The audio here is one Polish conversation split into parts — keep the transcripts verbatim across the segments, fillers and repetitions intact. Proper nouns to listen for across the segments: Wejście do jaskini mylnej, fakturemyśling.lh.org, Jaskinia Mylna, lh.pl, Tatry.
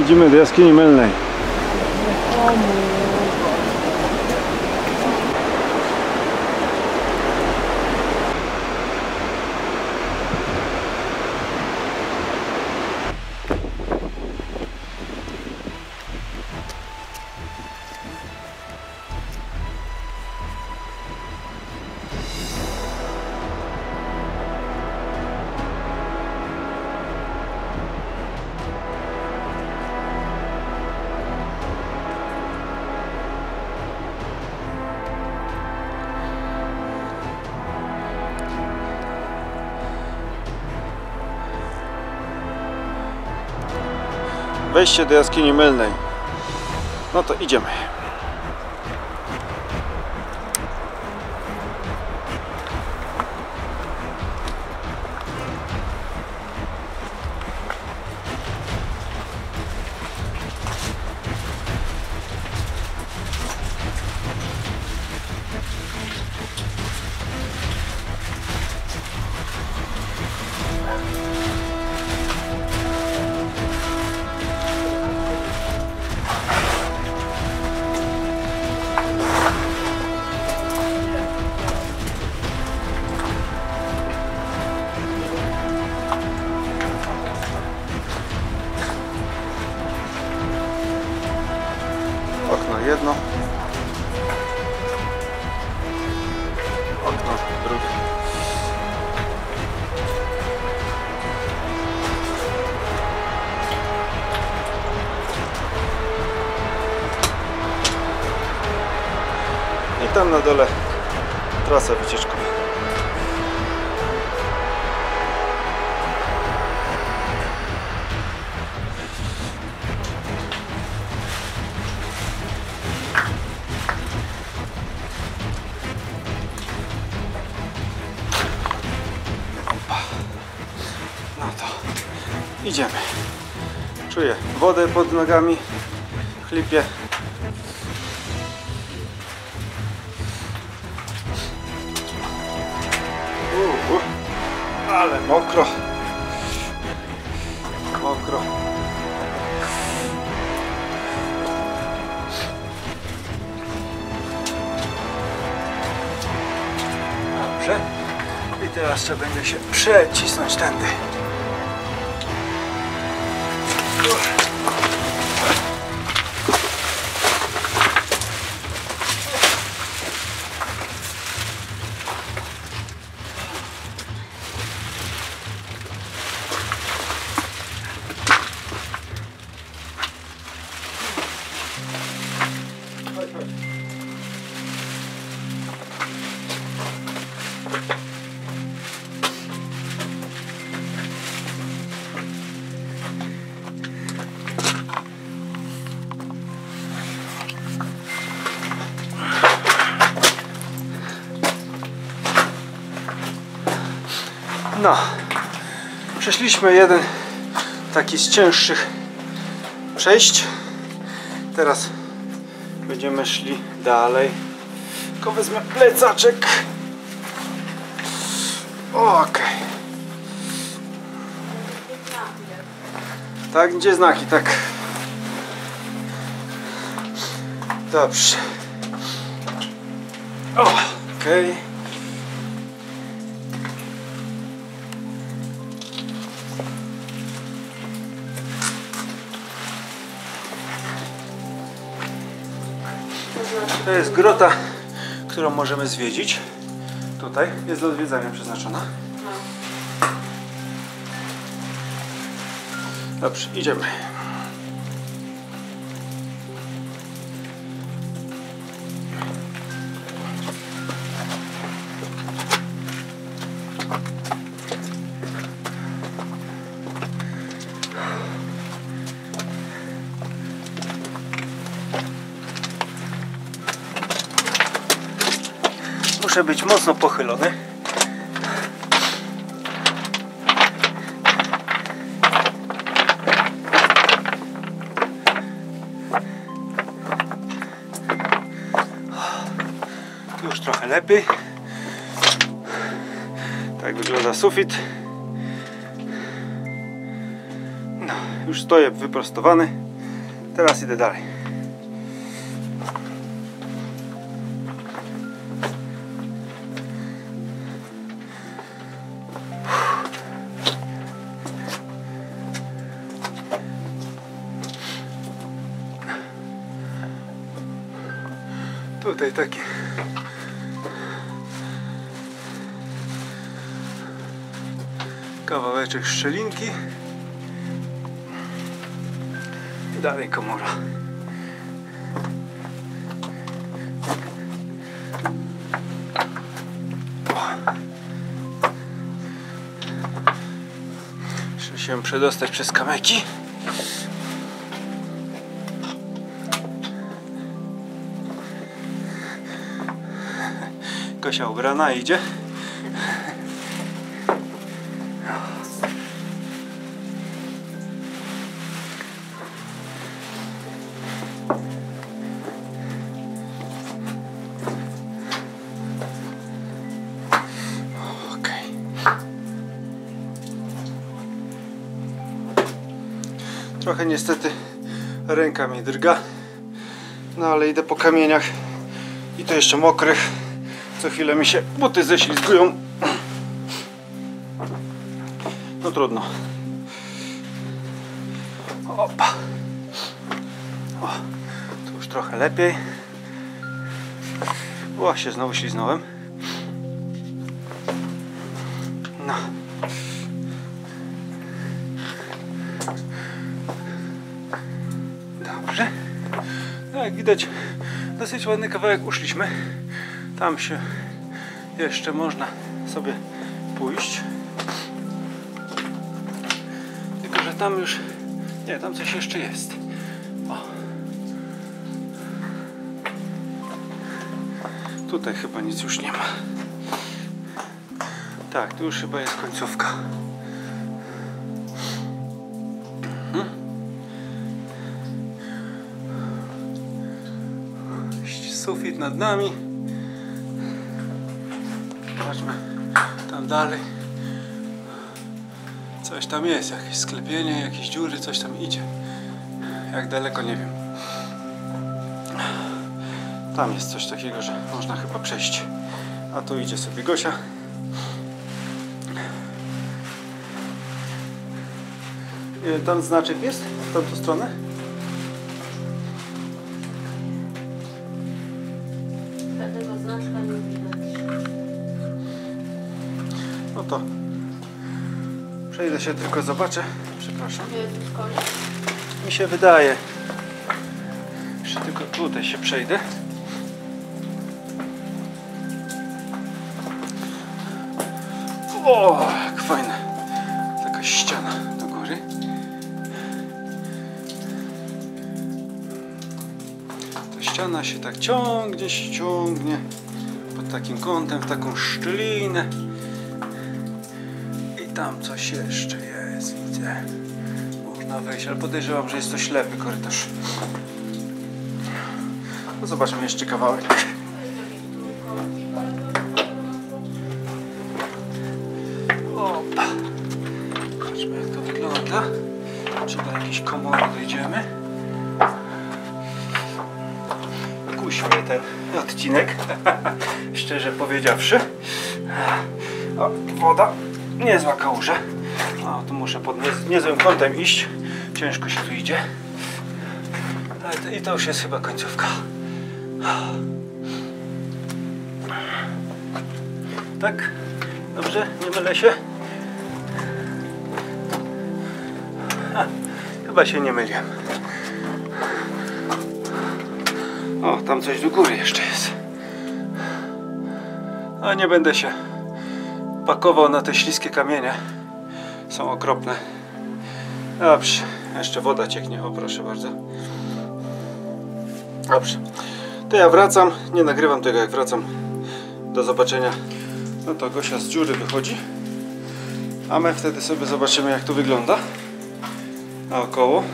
Idziemy do jaskini mylnej. Wejście do jaskini mylnej. No to idziemy. Jedno okno, drugie. I tam na dole trasa wycieczkowa. Idziemy. Czuję wodę pod nogami, chlipie. Uuu, ale mokro. Mokro. Dobrze. I teraz trzeba będzie się przecisnąć tędy. No, przeszliśmy jeden taki z cięższych przejść. Teraz będziemy szli dalej. Tylko wezmę plecaczek. Okej. Tak, gdzie znaki, tak. Dobrze. Okej. To jest grota, którą możemy zwiedzić. Tutaj jest do odwiedzania przeznaczona. Dobrze, idziemy. Muszę być mocno pochylony. Tu już trochę lepiej. Tak wygląda sufit. No, już stoję wyprostowany. Teraz idę dalej. Tutaj takie kawałeczek szczelinki i dalej komora. Muszę się przedostać przez kamyki. Kasia ubrana idzie. Okej. Trochę niestety ręka mi drga, no ale idę po kamieniach i to jeszcze mokrych. Co chwilę mi się buty ześlizgują. No trudno. Opa. O, tu już trochę lepiej. O, się znowu śliznąłem. No. Dobrze. No, jak widać, dosyć ładny kawałek uszliśmy. Tam się jeszcze można sobie pójść. Tylko że tam już... Nie, tam coś jeszcze jest. O. Tutaj chyba nic już nie ma. Tak, tu już chyba jest końcówka. Mhm. Sufit nad nami. Zobaczmy tam dalej. Coś tam jest, jakieś sklepienie, jakieś dziury, coś tam idzie. Jak daleko, nie wiem. Tam jest coś takiego, że można chyba przejść. A tu idzie sobie Gosia. Tam znaczek jest, w tamtą stronę. Tego znaczka nie widać. No to przejdę się, tylko zobaczę. Przepraszam. Mi się wydaje. Jeszcze tylko tutaj się przejdę. O, jak fajna taka ściana do góry. Ta ściana się tak ciągnie, się ciągnie pod takim kątem, w taką szczelinę. Tam coś jeszcze jest, widzę. Można wejść, ale podejrzewam, że jest to ślepy korytarz. No zobaczmy jeszcze kawałek. Opa. Zobaczmy, jak to wygląda. Czy do jakiejś komory dojdziemy. Kusi mnie ten odcinek. Szczerze powiedziawszy. O, woda. Niezła kałuża. O, tu muszę pod niezłym kątem iść. Ciężko się tu idzie. I to już jest chyba końcówka. Tak? Dobrze? Nie mylę się? Ha, chyba się nie myliłem. O, tam coś do góry jeszcze jest. A nie będę się pakował na te śliskie kamienie. Są okropne. Dobrze. Jeszcze woda cieknie. O, proszę bardzo. Dobrze. To ja wracam. Nie nagrywam tego, jak wracam. Do zobaczenia. No to Gosia z dziury wychodzi. A my wtedy sobie zobaczymy, jak to wygląda. Naokoło.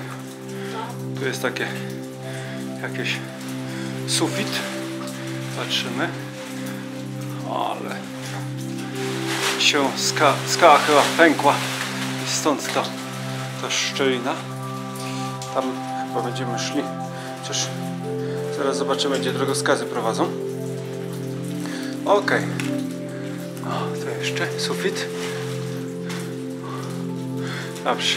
Tu jest takie... jakiś sufit. Patrzymy. Ale... się skała, skała chyba pękła, stąd ta, ta szczelina. Tam chyba będziemy szli. Chociaż zaraz zobaczymy, gdzie drogoskazy prowadzą. Ok. O, to jeszcze sufit. Dobrze.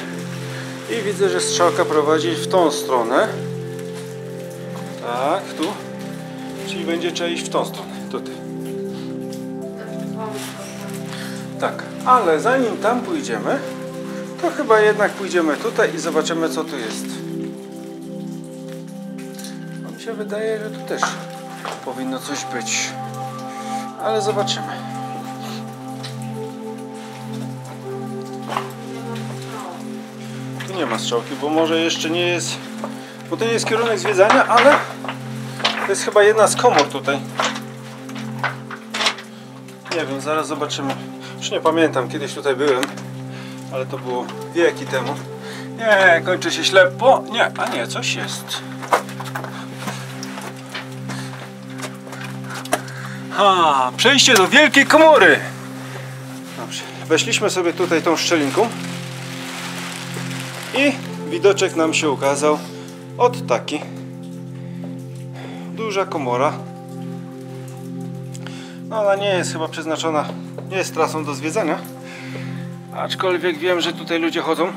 I widzę, że strzałka prowadzi w tą stronę. Tak, tu. Czyli będzie trzeba iść w tą stronę. Tutaj. Tak, ale zanim tam pójdziemy, to chyba jednak pójdziemy tutaj i zobaczymy, co tu jest. No, mi się wydaje, że tu też powinno coś być. Ale zobaczymy. Tu nie ma strzałki, bo może jeszcze nie jest... Bo to nie jest kierunek zwiedzania, ale... To jest chyba jedna z komór tutaj. Nie wiem, zaraz zobaczymy. Już nie pamiętam, kiedyś tutaj byłem. Ale to było wieki temu. Nie, kończy się ślepo. Nie, a nie, coś jest. Ha, przejście do wielkiej komory. Dobrze, weszliśmy sobie tutaj tą szczelinką. I widoczek nam się ukazał. Od taki. Duża komora. No, ona nie jest chyba przeznaczona, nie jest trasą do zwiedzania. Aczkolwiek wiem, że tutaj ludzie chodzą.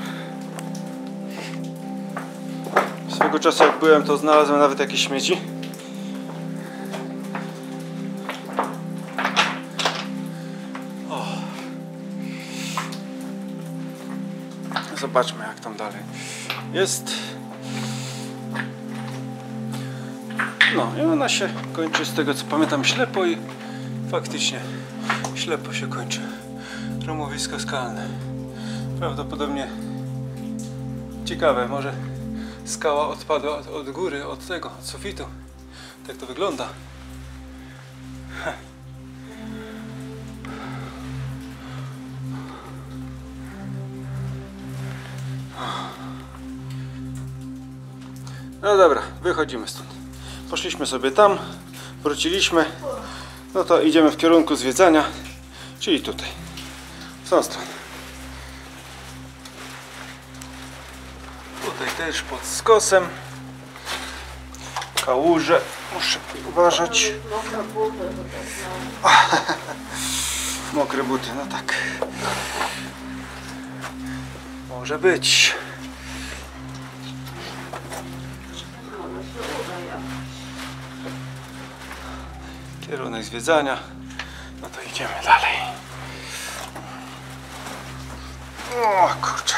Swego czasu jak byłem, to znalazłem nawet jakieś śmieci. O. Zobaczmy, jak tam dalej jest. No i ona się kończy, z tego co pamiętam, ślepo i faktycznie ślepo się kończy. Rumowisko skalne. Prawdopodobnie ciekawe, może skała odpadła od, od góry, od tego, od sufitu. Tak to wygląda. Heh. No dobra, wychodzimy stąd. Poszliśmy sobie tam, wróciliśmy. No to idziemy w kierunku zwiedzania, czyli tutaj. Stronę. Tutaj też pod skosem kałuże, muszę uważać. Mokre buty, mokre buty, no tak może być. Kierunek zwiedzania, no to idziemy dalej. O kurczę.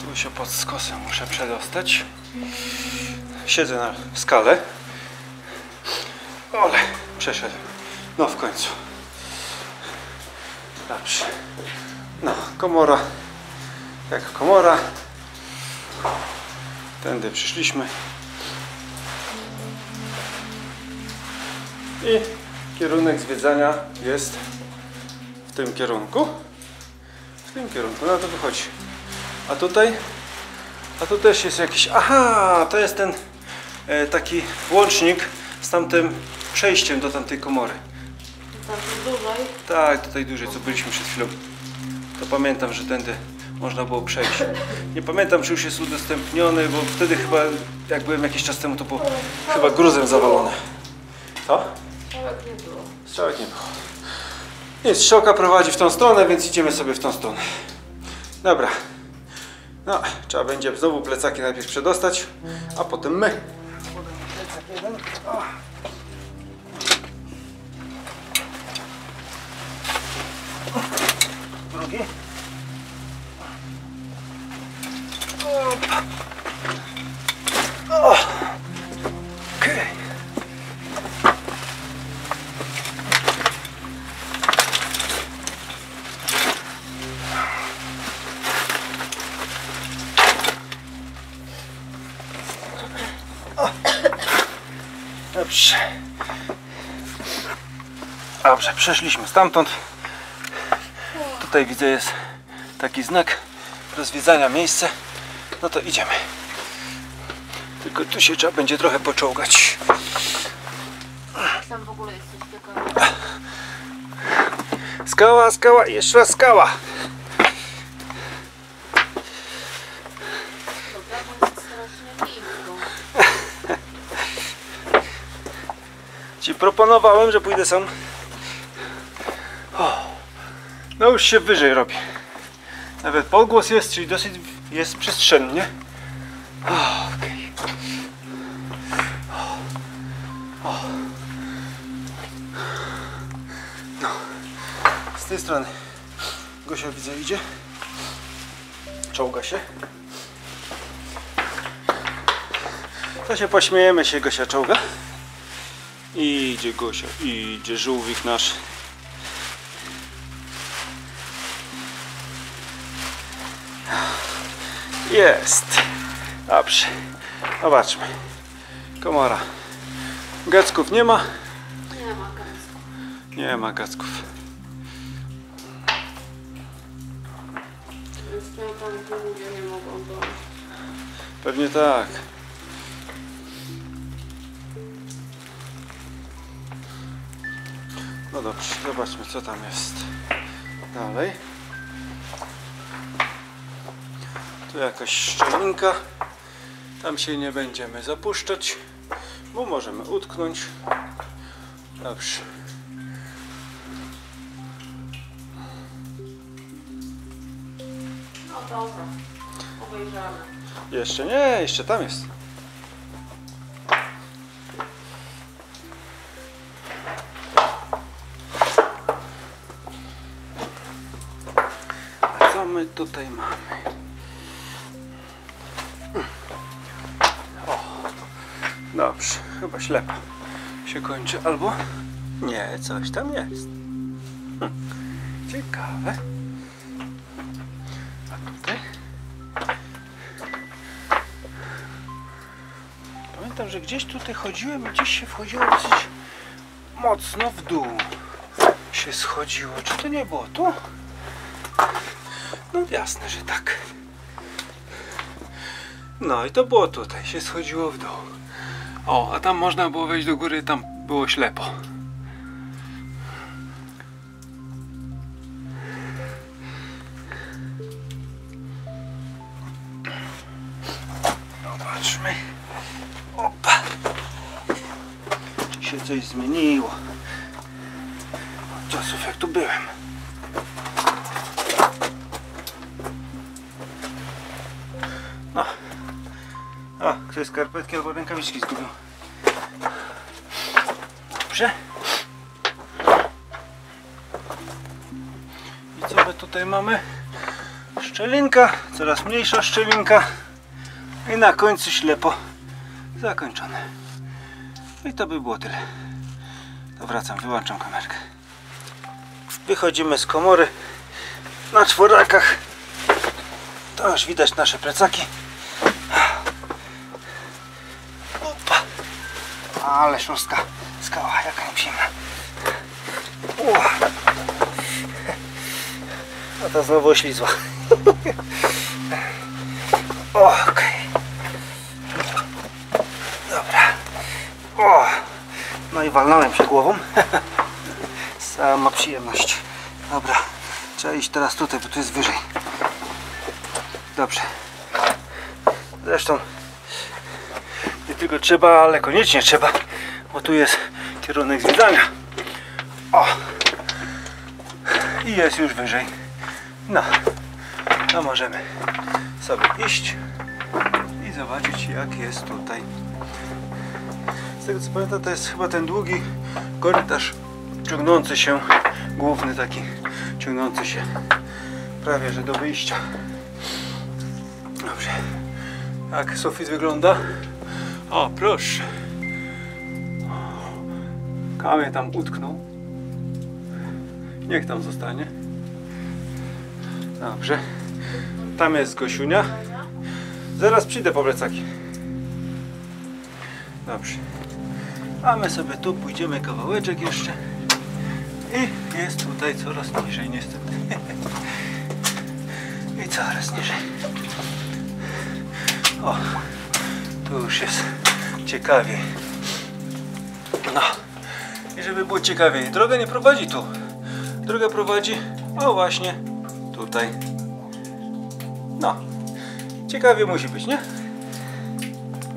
Tu się pod skosem muszę przedostać. Siedzę na skale. Ole, przeszedłem. No w końcu. Dobrze. No, komora. Jak komora. Tędy przyszliśmy. I kierunek zwiedzania jest... W tym kierunku, w tym kierunku, no to wychodzi. A tutaj, a tu też jest jakiś, aha, to jest ten e, taki łącznik z tamtym przejściem do tamtej komory. Tam dłużej? Tak, tutaj dłużej, co byliśmy przed chwilą. To pamiętam, że tędy można było przejść. Nie pamiętam, czy już jest udostępniony, bo wtedy chyba, jak byłem jakiś czas temu, to było chyba gruzem zawalone. To? Strzałek nie było. Strzałek nie było. Jest, strzałka prowadzi w tą stronę, więc idziemy sobie w tą stronę. Dobra. No, trzeba będzie znowu plecaki najpierw przedostać, a potem my. Drugi. Dobrze. Dobrze, przeszliśmy stamtąd. Tutaj widzę, jest taki znak rozwiedzania miejsce. No to idziemy. Tylko tu się trzeba będzie trochę poczołgać. Tam w ogóle jest skała. Skała, skała i jeszcze raz skała. Ci proponowałem, że pójdę sam. O, no już się wyżej robi. Nawet podgłos jest, czyli dosyć jest przestrzennie. O, okej. O, o. No. Z tej strony Gosia, widzę, idzie. Czołga się. To się pośmiejemy się, Gosia czołga. Idzie Gosia, idzie żółwik nasz. Jest. Dobrze. Zobaczmy. Komora. Gacków nie ma? Nie ma gacków. Nie ma gacków. Więc tam ludzie nie mogą dojść. Pewnie tak. No dobrze, zobaczmy co tam jest dalej. Tu jakaś szczelinka. Tam się nie będziemy zapuszczać, bo możemy utknąć. Dobrze. No dobra, obejrzamy. Jeszcze nie, jeszcze tam jest. A co my tutaj mamy? Dobrze, chyba ślepa się kończy, albo nie, coś tam jest. Hm. Ciekawe. A tutaj? Pamiętam, że gdzieś tutaj chodziłem i gdzieś się wchodziło dosyć mocno w dół. Się schodziło. Czy to nie było tu? No jasne, że tak. No i to było tutaj. Się schodziło w dół. O, a tam można było wejść do góry, tam było ślepo. Zobaczmy. Opa. Czy się coś zmieniło? Od czasów jak tu byłem. No. A, ktoś skarpetki albo rękawiczki zgubił. Dobrze. I co my tutaj mamy? Szczelinka, coraz mniejsza szczelinka. I na końcu ślepo. Zakończone. I to by było tyle. To wracam, wyłączam kamerkę. Wychodzimy z komory. Na czworakach. To już widać nasze plecaki. Ale szóstka, skała, jaka im zimna. A ta znowu oślizła. Okej. Dobra. O. No i walnąłem się głową. Sama przyjemność. Dobra, trzeba iść teraz tutaj, bo tu jest wyżej. Dobrze. Zresztą nie tylko trzeba, ale koniecznie trzeba, bo tu jest kierunek zwiedzania. O! I jest już wyżej. No, to możemy sobie iść i zobaczyć jak jest tutaj. Z tego co pamiętam, to jest chyba ten długi korytarz ciągnący się, główny taki, ciągnący się prawie że do wyjścia. Dobrze. Jak sufit wygląda? O, proszę. Kamień tam utknął. Niech tam zostanie. Dobrze. Tam jest Gosiunia. Zaraz przyjdę po plecaki. Dobrze. A my sobie tu pójdziemy kawałeczek jeszcze. I jest tutaj coraz niżej niestety. I coraz niżej. O. Tu już jest ciekawiej. No. I żeby było ciekawiej. Droga nie prowadzi tu. Droga prowadzi, o właśnie, tutaj. No. Ciekawie musi być, nie?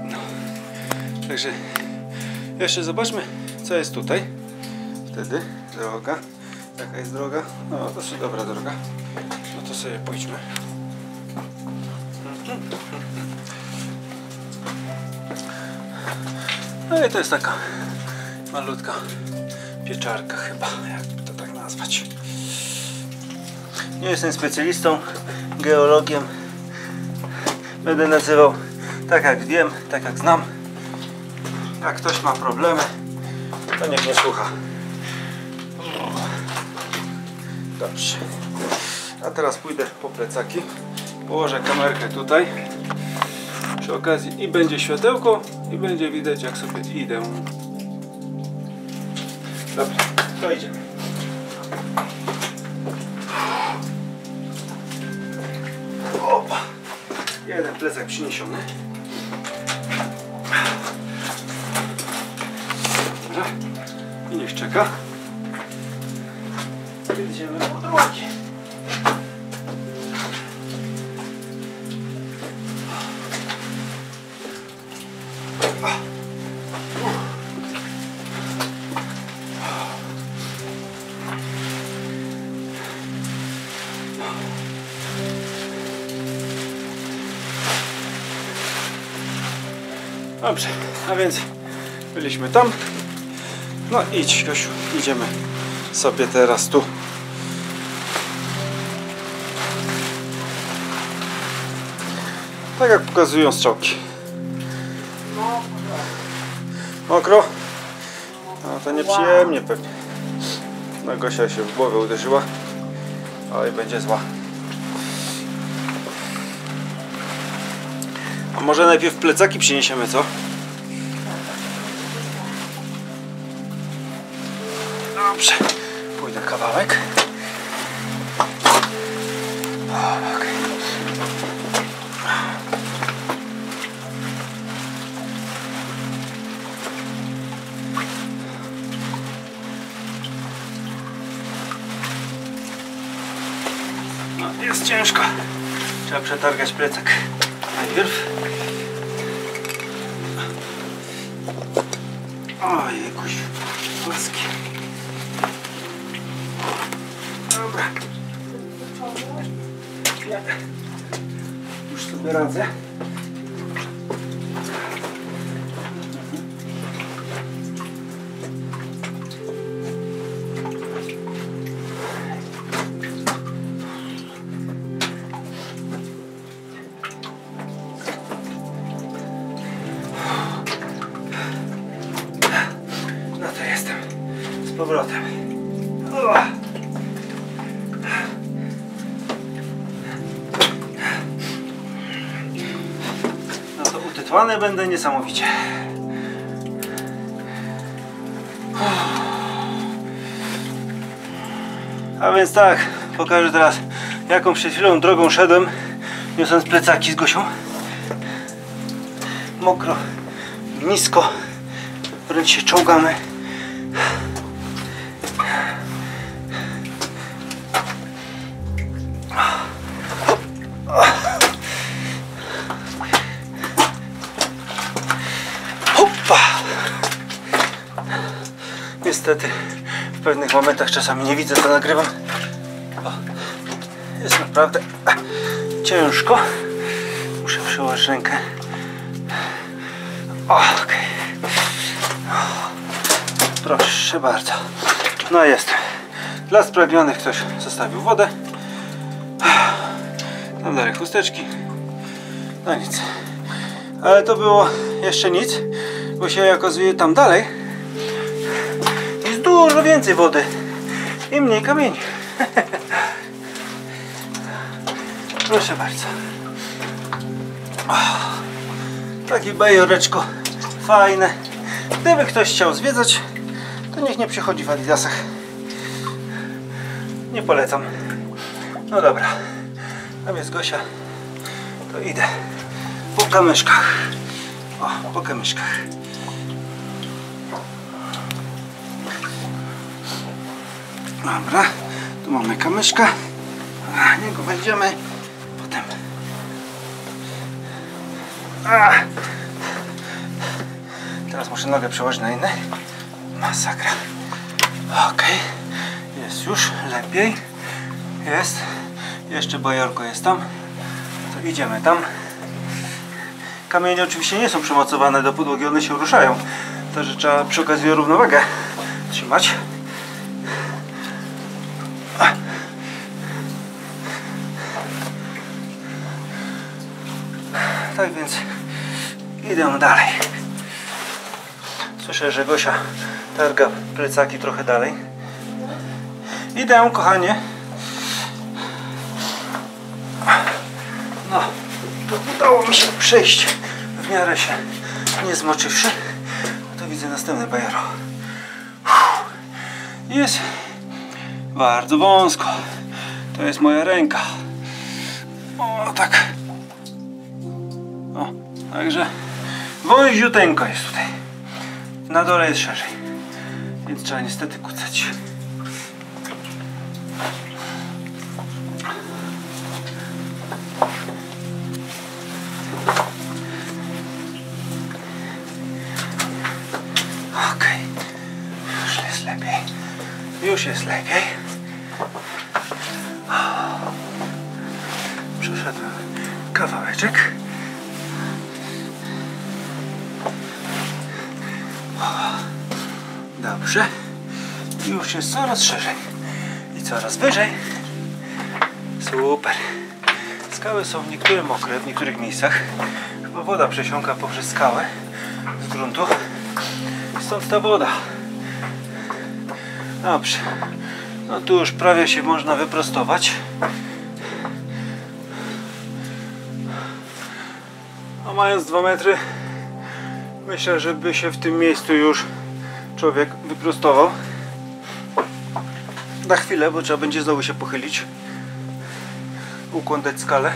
No. Także jeszcze zobaczmy, co jest tutaj? Wtedy droga. Jaka jest droga? No to jest dobra droga. No to sobie pójdźmy. No i to jest taka malutka pieczarka chyba, jak to tak nazwać. Nie jestem specjalistą, geologiem. Będę nazywał tak jak wiem, tak jak znam. Jak ktoś ma problemy, to niech nie słucha. Dobrze. A teraz pójdę po plecaki. Położę kamerkę tutaj. Przy okazji i będzie światełko, i będzie widać, jak sobie idę. Dobra, to idziemy. Opa! Jeden plecak przyniesiony. Dobra. I niech czeka. Idziemy po drogi. Dobrze, a więc byliśmy tam. No idź, Kasiu, idziemy sobie teraz tu. Tak jak pokazują strzałki. Mokro? No to nieprzyjemnie pewnie. No Gosia się w głowę uderzyła. Oj, będzie zła. A może najpierw plecaki przyniesiemy, co? Dobrze. Pójdę kawałek. O, okay. No, jest ciężko. Trzeba przetargać plecak. Najpierw. Oj, jakoś płaski. Dobra. Już sobie radzę. Powrotem. No to utytłany będę niesamowicie. A więc tak, pokażę teraz, jaką przed chwilą drogą szedłem, niosąc plecaki z Gosią. Mokro, nisko, wręcz się czołgamy. Niestety w pewnych momentach czasami nie widzę, co nagrywam. O, jest naprawdę ciężko. Muszę przyłożyć rękę. O, okay. O, proszę bardzo. No jest. Dla spragnionych ktoś zostawił wodę. Tam dalej chusteczki. No nic. Ale to było jeszcze nic, bo się okazuje tam dalej dużo więcej wody i mniej kamieni. Proszę bardzo. O, takie bajoreczko fajne. Gdyby ktoś chciał zwiedzać, to niech nie przychodzi w adidasach. Nie polecam. No dobra. Tam jest Gosia. To idę po kamyszkach. O, po kamyszkach. Dobra, tu mamy kamyszka, a niego wejdziemy, potem. A, teraz muszę nogę przełożyć na inne. Masakra. Okej, okay. Jest już lepiej. Jest. Jeszcze bajorko jest tam. To idziemy tam. Kamienie oczywiście nie są przymocowane do podłogi, one się ruszają. Także trzeba przy okazji równowagę trzymać. Tak więc idę dalej. Słyszę, że Gosia targa plecaki trochę dalej. Idę, kochanie. No, to udało mi się przejść w miarę się nie zmoczywszy. To widzę następne bajero. Jest bardzo wąsko. To jest moja ręka. O, tak. O, także wąziuteńko jest tutaj. Na dole jest szerzej. Więc trzeba niestety kucać. Okej. Już jest lepiej. Już jest lepiej. Przeszedłem kawałeczek. Dobrze. Już jest coraz szerzej. I coraz wyżej. Super. Skały są w niektórych mokre, w niektórych miejscach. Chyba woda przesiąka poprzez skałę z gruntu. Stąd ta woda. Dobrze. No tu już prawie się można wyprostować. A mając dwa metry, myślę, żeby się w tym miejscu już człowiek wyprostował. Na chwilę, bo trzeba będzie znowu się pochylić. Ukłon dać skalę.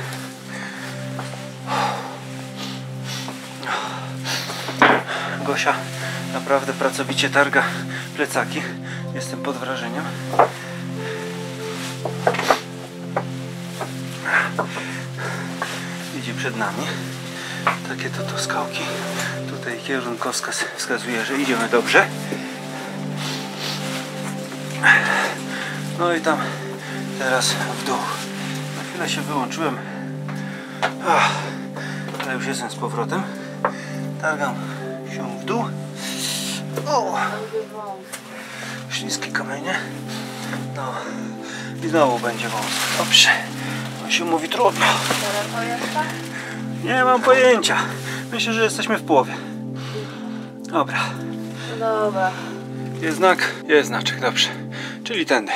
Gosia naprawdę pracowicie targa plecaki. Jestem pod wrażeniem. Idzie przed nami. Takie to, to skałki. Tutaj kierunkowskaz wskazuje, że idziemy dobrze. No i tam teraz w dół. Na chwilę się wyłączyłem. Ach, ale już jestem z powrotem. Targam się w dół. O! Śliskie kamienie. No i znowu będzie wąsko. Dobrze. On się mówi trudno. Nie mam pojęcia. Myślę, że jesteśmy w połowie. Dobra. Dobra. Jest znak? Jest znaczek, dobrze. Czyli tędy.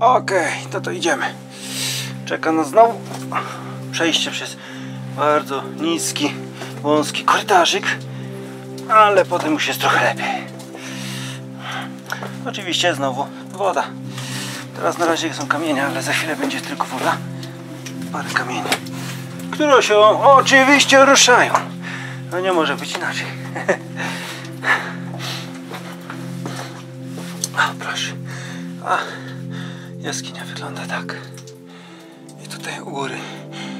Okej, to to idziemy. Czeka nas znowu przejście przez bardzo niski, wąski korytarzyk. Ale potem już jest trochę lepiej. Oczywiście znowu woda. Teraz na razie są kamienie, ale za chwilę będzie tylko woda. Parę kamieni, które się oczywiście ruszają. No nie może być inaczej. A proszę. A jaskinia wygląda tak. I tutaj u góry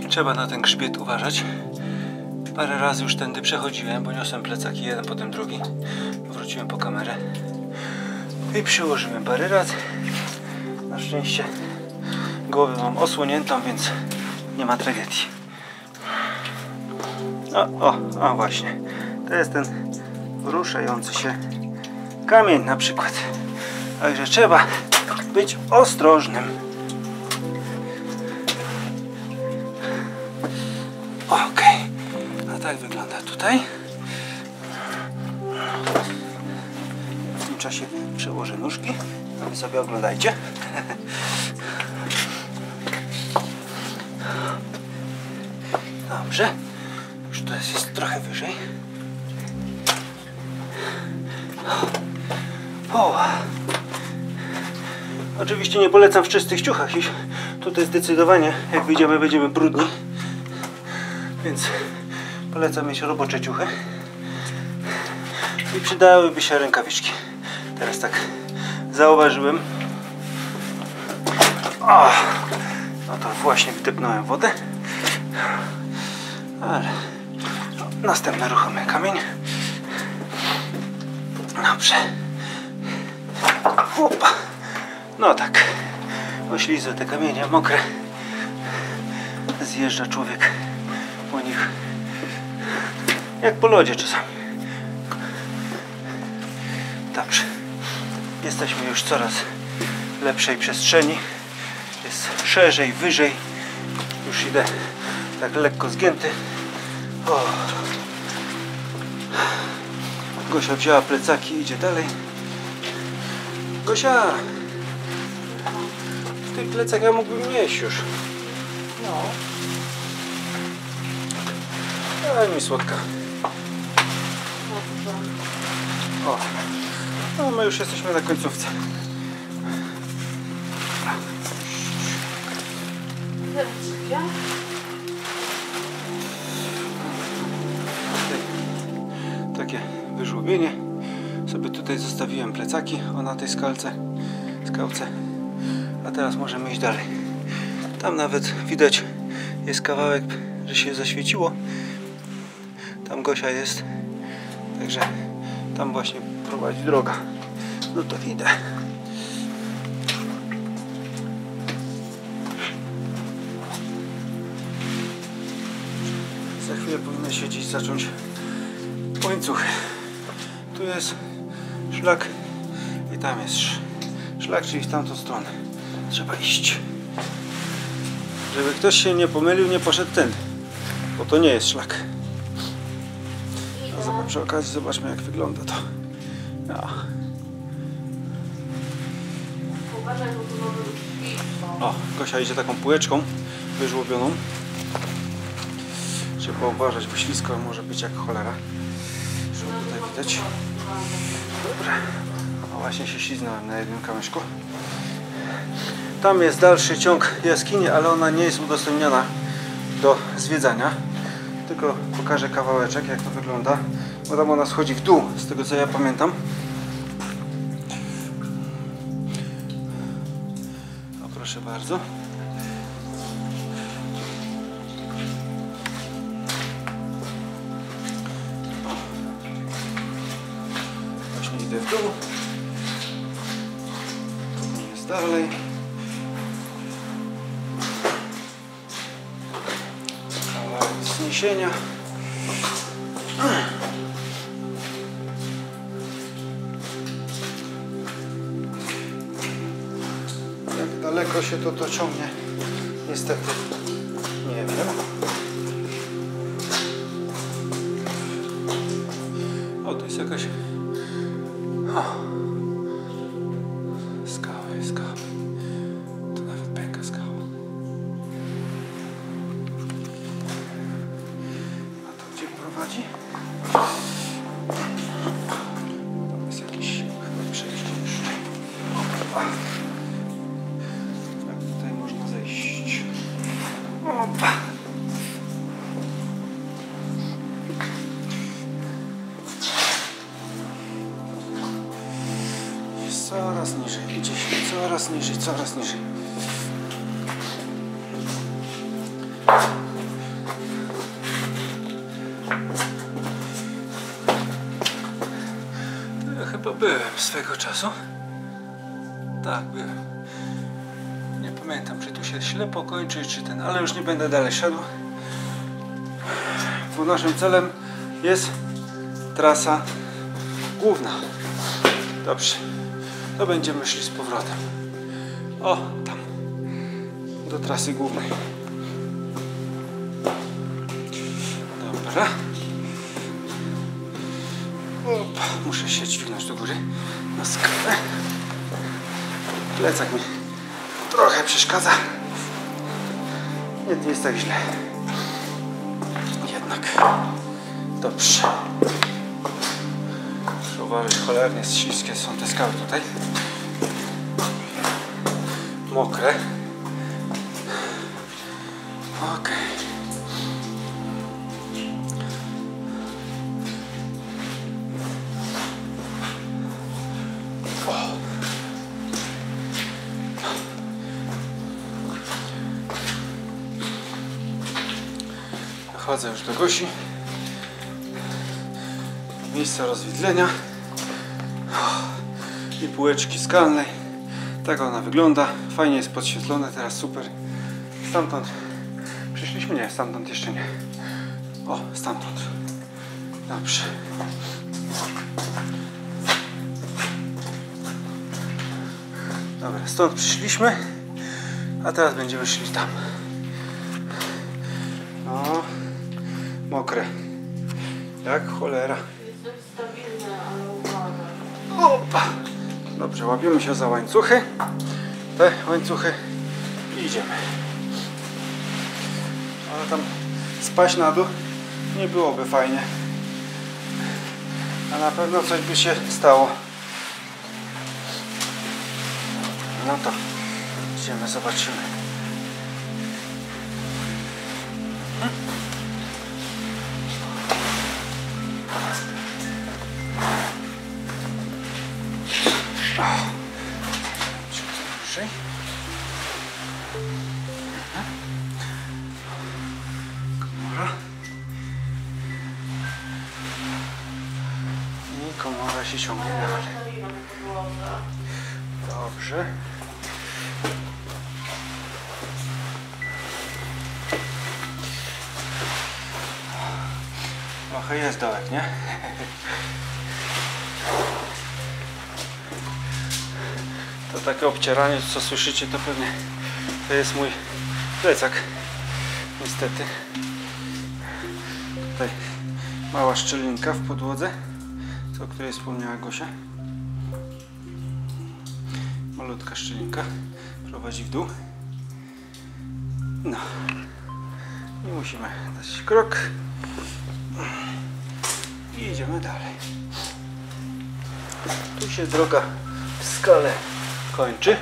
trzeba na ten grzbiet uważać. Parę razy już tędy przechodziłem, bo niosłem plecaki jeden, potem drugi. Wróciłem po kamerę i przyłożyłem parę razy. Na szczęście głowę mam osłoniętą, więc nie ma tragedii. O, o, o właśnie. To jest ten ruszający się kamień na przykład. Także trzeba być ostrożnym. Okej. A tak wygląda tutaj. W tym czasie przełożę nóżki. Wy sobie oglądajcie. Dobrze. Już to jest, jest trochę wyżej. O. Oczywiście nie polecam w czystych ciuchach iść. Tutaj zdecydowanie, jak wyjdziemy, będziemy brudni. Więc polecam mieć robocze ciuchy. I przydałyby się rękawiczki. Teraz tak zauważyłem. O. No to właśnie wdepnąłem wodę. Ale... Następny ruchomy kamień. Dobrze. Opa. No tak. Oślizę te kamienie mokre. Zjeżdża człowiek po nich. Jak po lodzie czasami. Dobrze. Jesteśmy już coraz lepszej przestrzeni. Jest szerzej, wyżej. Już idę tak lekko zgięty. O. Gosia wzięła plecaki i idzie dalej. Gosia! W tych plecach ja mógłbym jeść już. No. Daj mi słodka. O. No my już jesteśmy na końcówce. Takie wyżłobienie. Sobie tutaj zostawiłem plecaki, o na tej skalce, skałce. A teraz możemy iść dalej. Tam nawet widać jest kawałek, że się zaświeciło. Tam Gosia jest. Także tam właśnie prowadzi droga. No to idę. Za chwilę powinny się dziś zacząć łańcuchy. Tu jest szlak i tam jest szlak, czyli w tamtą stronę. Trzeba iść. Żeby ktoś się nie pomylił, nie poszedł ten. Bo to nie jest szlak. A zobacz, przy okazji zobaczmy, jak wygląda to. No. O, Gosia idzie taką półeczką wyżłobioną. Trzeba uważać, bo ślisko może być jak cholera. Żeby tutaj widać. Dobra. O, właśnie się śliznąłem na jednym kamyczku. Tam jest dalszy ciąg jaskini, ale ona nie jest udostępniona do zwiedzania. Tylko pokażę kawałeczek, jak to wygląda. Bo tam ona schodzi w dół, z tego co ja pamiętam. O, proszę bardzo. Właśnie idę w dół. Jest dalej. Zniesienia. Jak daleko się to dociągnie, niestety nie wiem. O, to jest jakaś o. skała, skała. To nawet pęka skała. Tam jest jakieś przejście jeszcze. Opa. Tak, tutaj można zejść. Opa. Jest coraz niżej, idzie się coraz niżej, coraz niżej. Byłem swego czasu. Tak, byłem. Nie pamiętam, czy tu się ślepo kończy, czy ten, ale już nie będę dalej szedł. Bo naszym celem jest trasa główna. Dobrze. To będziemy szli z powrotem. O, tam. Do trasy głównej. Dobra. Opa, muszę się dźwignąć do góry na skalę. Plecak mi trochę przeszkadza. Nie, nie jest tak źle. Jednak. Dobrze. Muszę uważać, cholernie śliskie są te skały tutaj. Mokre. Okej. Okay. Wchodzę już do Gosi. Miejsce rozwidlenia. i półeczki skalnej. Tak ona wygląda. Fajnie jest podświetlone, teraz super. Stamtąd przyszliśmy? Nie, stamtąd jeszcze nie. O, stamtąd. Dobrze. Dobra, stąd przyszliśmy, a teraz będziemy szli tam. No, mokre. Jak cholera. Jestem stabilna, ale uwaga. Opa! Dobrze, łapiemy się za łańcuchy. Te łańcuchy i idziemy. Ale tam spaść na dół nie byłoby fajnie. A na pewno coś by się stało. No to idziemy, zobaczymy. Komora. I komora się ciągnie dalej. Dobrze. Trochę jest dołek, nie? To takie obcieranie, co słyszycie, to pewnie to jest mój plecak. Niestety. Tutaj mała szczelinka w podłodze, o której wspomniała Gosia. Malutka szczelinka prowadzi w dół. No. I musimy dać krok. I idziemy dalej. Tu się droga w skale kończy.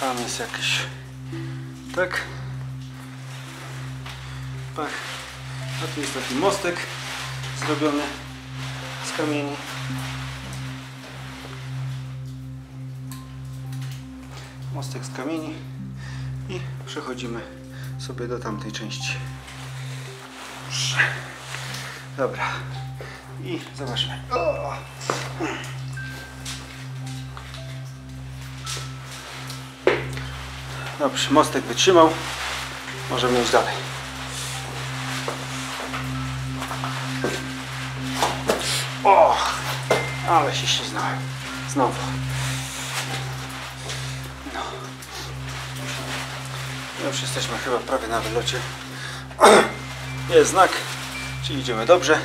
Tam jest jakiś tak. Pach. A tu jest taki mostek zrobiony z kamieni. Mostek z kamieni i przechodzimy sobie do tamtej części. Dobra. I zobaczmy. O! Dobrze, mostek wytrzymał. Możemy iść dalej. O! Ale się śliznąłem. Znowu. No. Już jesteśmy chyba prawie na wylocie. Jest znak. Czyli idziemy dobrze.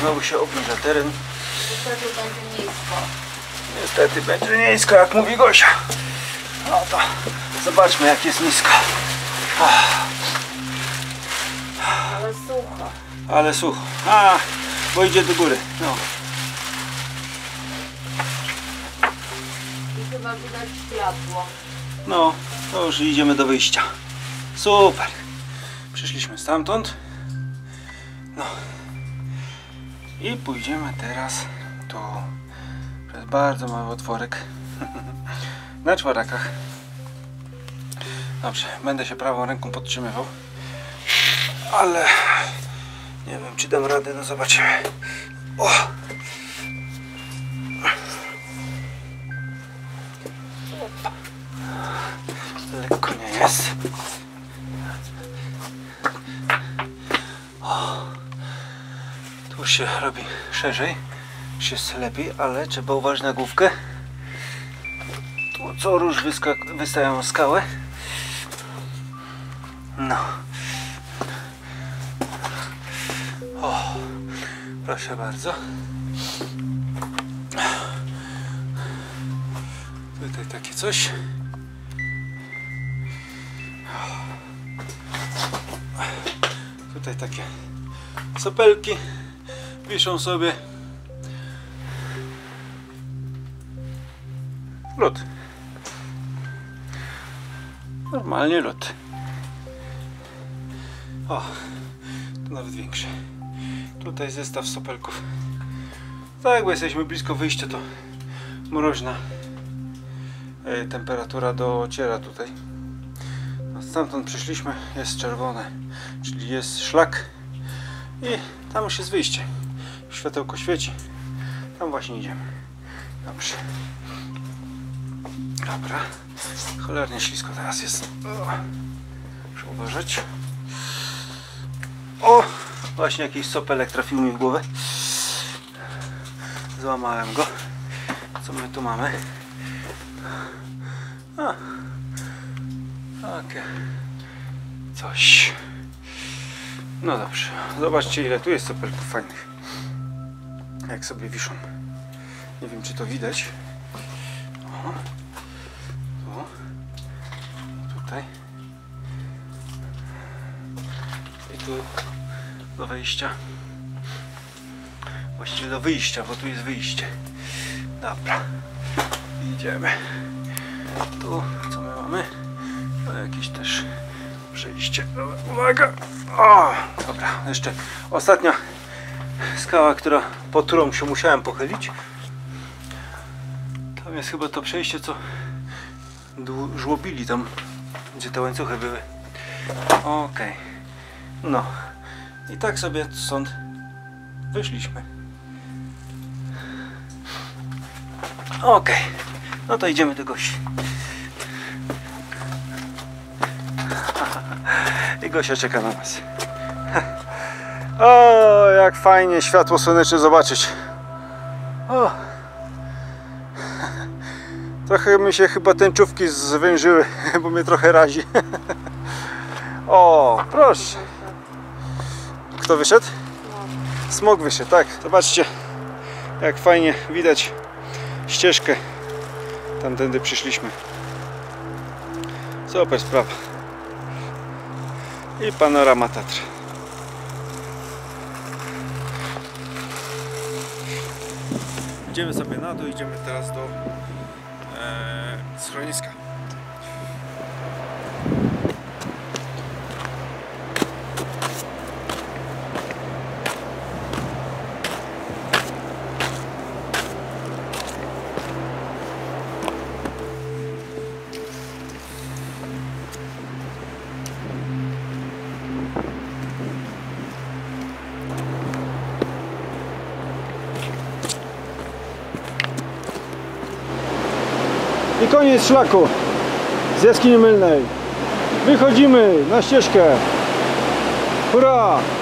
Znowu się obniża teren. Niestety będzie nisko. Niestety będzie nisko, jak mówi Gosia. No to zobaczmy, jak jest nisko. Ale sucho. Ale sucho. A, bo idzie do góry. No. I chyba widać światło. No, to już idziemy do wyjścia. Super. Przyszliśmy stamtąd. No. I pójdziemy teraz tu przez bardzo mały otworek na czworakach. Dobrze, będę się prawą ręką podtrzymywał, ale nie wiem, czy dam radę, no zobaczymy. O! Lekko nie jest. Tu się robi szerzej, już jest lepiej, ale trzeba uważać na główkę. Tu co róż wystają skały. No. O, proszę bardzo. Tutaj takie coś. Tutaj takie sopelki. Piszą sobie lód. Normalnie lód. O, to nawet większy. Tutaj zestaw sopelków. Tak, bo jesteśmy blisko wyjścia, to mroźna e, temperatura dociera tutaj. No, stamtąd przyszliśmy, jest czerwone, czyli jest szlak i tam już jest wyjście. światełko świeci. Tam właśnie idziemy. Dobrze. Dobra. Cholernie ślisko teraz jest. O. Muszę uważać. O! Właśnie jakiś sopelek trafił mi w głowę. Złamałem go. Co my tu mamy? A. Takie. Coś. No dobrze. Zobaczcie, ile tu jest sopelków fajnych. Jak sobie wiszą. Nie wiem, czy to widać. O. Tu. Tutaj. I tu do wejścia. Właściwie do wyjścia, bo tu jest wyjście. Dobra. Idziemy. Tu, co my mamy? To jakieś też przejście. Uwaga! O, dobra, jeszcze ostatnia skała, która, po którą się musiałem pochylić. Tam jest chyba to przejście, co żłobili tam, gdzie te łańcuchy były. Okej. No. I tak sobie stąd wyszliśmy. Okej. No to idziemy do Gosi. I Gosia czeka na nas. O, jak fajnie światło słoneczne zobaczyć. O. Trochę mi się chyba tęczówki zwężyły, bo mnie trochę razi. O, proszę. Kto wyszedł? Smok wyszedł, tak. Zobaczcie, jak fajnie widać ścieżkę. Tamtędy przyszliśmy. Super sprawa. I panorama Tatr. Idziemy sobie na dół, idziemy teraz do e, schroniska. I koniec szlaku z jaskini mylnej. Wychodzimy na ścieżkę. Hurra!